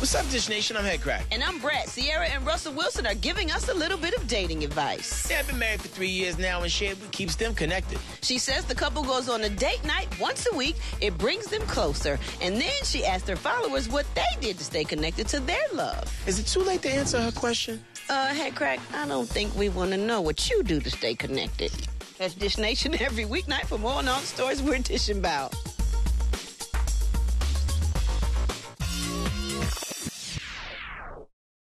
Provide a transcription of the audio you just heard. What's up, Dish Nation? I'm Headcrack. And I'm Brett. Ciara and Russell Wilson are giving us a little bit of dating advice. They've been married for 3 years now, and shit keeps them connected. She says the couple goes on a date night once a week. It brings them closer. And then she asked her followers what they did to stay connected to their love. Is it too late to answer her question? Headcrack, I don't think we want to know what you do to stay connected. That's Dish Nation every weeknight for more on all the stories we're dishing about.